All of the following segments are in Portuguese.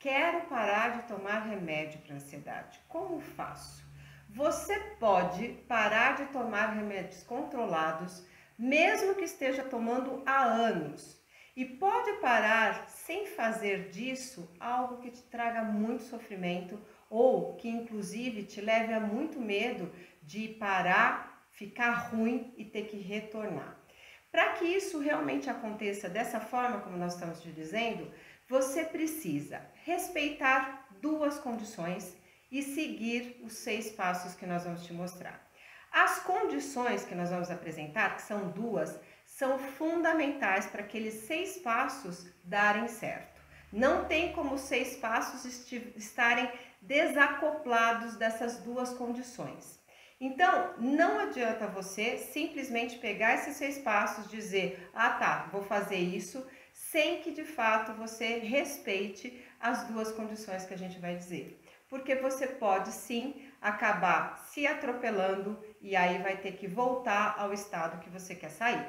Quero parar de tomar remédio para ansiedade. Como faço? Você pode parar de tomar remédios controlados, mesmo que esteja tomando há anos. E pode parar sem fazer disso algo que te traga muito sofrimento ou que inclusive te leve a muito medo de parar, ficar ruim e ter que retornar. Para que isso realmente aconteça dessa forma como nós estamos te dizendo, você precisa respeitar duas condições e seguir os 6 passos que nós vamos te mostrar. As condições que nós vamos apresentar, que são 2, são fundamentais para aqueles 6 passos darem certo. Não tem como os 6 passos estarem desacoplados dessas 2 condições. Então, não adianta você simplesmente pegar esses 6 passos e dizer, ah tá, vou fazer isso, sem que de fato você respeite as 2 condições que a gente vai dizer. Porque você pode sim acabar se atropelando e aí vai ter que voltar ao estado que você quer sair.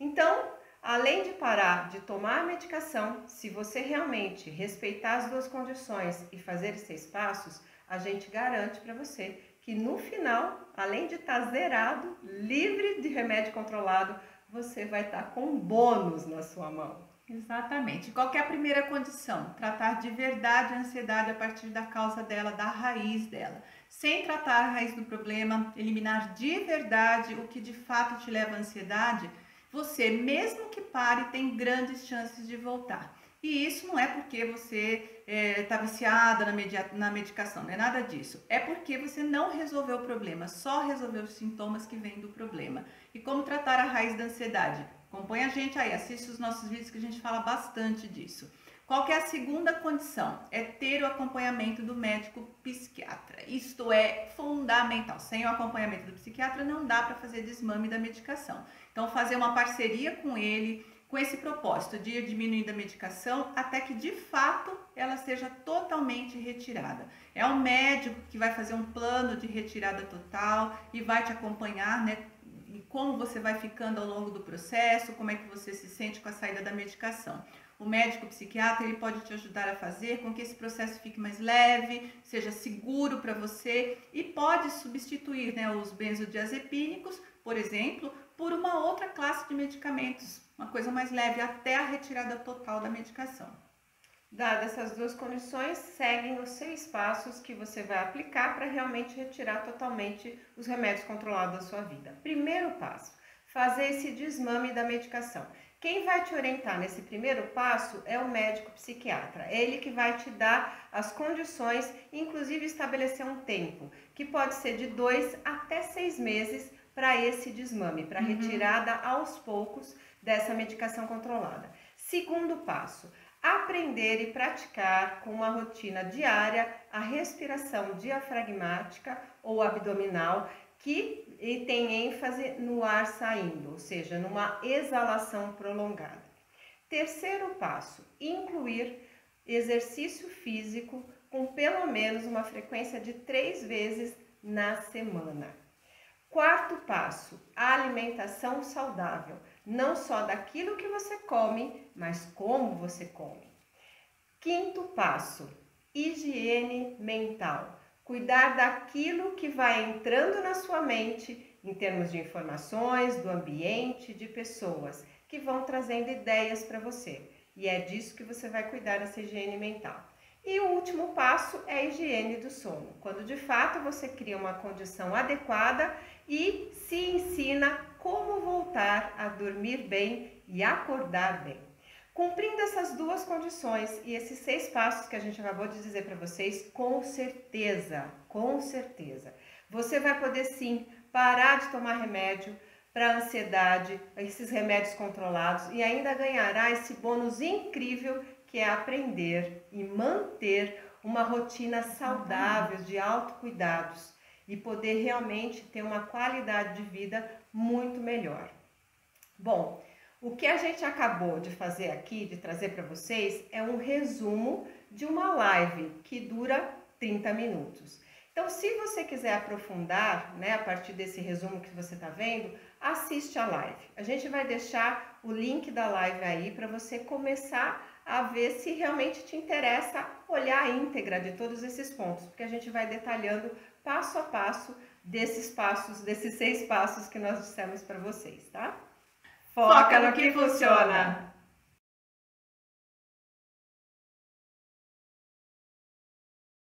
Então, além de parar de tomar a medicação, se você realmente respeitar as 2 condições e fazer esses 6 passos, a gente garante para você que no final, além de estar zerado, livre de remédio controlado, você vai estar com um bônus na sua mão. Exatamente. Qual que é a primeira condição? Tratar de verdade a ansiedade a partir da causa dela, da raiz dela. Sem tratar a raiz do problema, eliminar de verdade o que de fato te leva à ansiedade, você, mesmo que pare, tem grandes chances de voltar. E isso não é porque você está viciada na medicação, não é nada disso. É porque você não resolveu o problema, só resolveu os sintomas que vêm do problema. E como tratar a raiz da ansiedade? Acompanha a gente aí, assiste os nossos vídeos que a gente fala bastante disso. Qual que é a segunda condição? É ter o acompanhamento do médico psiquiatra. Isto é fundamental. Sem o acompanhamento do psiquiatra não dá para fazer desmame da medicação. Então fazer uma parceria com ele, com esse propósito de ir diminuindo a medicação até que de fato ela seja totalmente retirada. É um médico que vai fazer um plano de retirada total e vai te acompanhar, né? E como você vai ficando ao longo do processo, como é que você se sente com a saída da medicação. O médico psiquiatra, ele pode te ajudar a fazer com que esse processo fique mais leve, seja seguro para você e pode substituir, né, os benzodiazepínicos, por exemplo, por uma outra classe de medicamentos, uma coisa mais leve, até a retirada total da medicação. Dadas essas 2 condições, seguem os 6 passos que você vai aplicar para realmente retirar totalmente os remédios controlados da sua vida. Primeiro passo, fazer esse desmame da medicação. Quem vai te orientar nesse primeiro passo é o médico psiquiatra. É ele que vai te dar as condições, inclusive estabelecer um tempo, que pode ser de 2 até 6 meses para esse desmame, para retirada aos poucos dessa medicação controlada. Segundo passo, aprender e praticar com uma rotina diária a respiração diafragmática ou abdominal, que tem ênfase no ar saindo, ou seja, numa exalação prolongada. Terceiro passo, incluir exercício físico com pelo menos uma frequência de 3 vezes na semana. Quarto passo, a alimentação saudável, não só daquilo que você come, mas como você come. Quinto passo, higiene mental, cuidar daquilo que vai entrando na sua mente em termos de informações, do ambiente, de pessoas que vão trazendo ideias para você. E é disso que você vai cuidar nessa higiene mental. E o último passo é a higiene do sono, quando de fato você cria uma condição adequada e se ensina como voltar a dormir bem e acordar bem. Cumprindo essas 2 condições e esses 6 passos que a gente acabou de dizer para vocês, com certeza, você vai poder sim parar de tomar remédio para ansiedade, esses remédios controlados e ainda ganhará esse bônus incrível que é aprender e manter uma rotina saudável de autocuidados e poder realmente ter uma qualidade de vida muito melhor. Bom, o que a gente acabou de fazer aqui, de trazer para vocês, é um resumo de uma live que dura 30 minutos. Então, se você quiser aprofundar, né, a partir desse resumo que você está vendo, assiste a live. A gente vai deixar o link da live aí para você começar a ver se realmente te interessa olhar a íntegra de todos esses pontos, porque a gente vai detalhando passo a passo desses 6 passos que nós dissemos para vocês, tá? Foca no que funciona!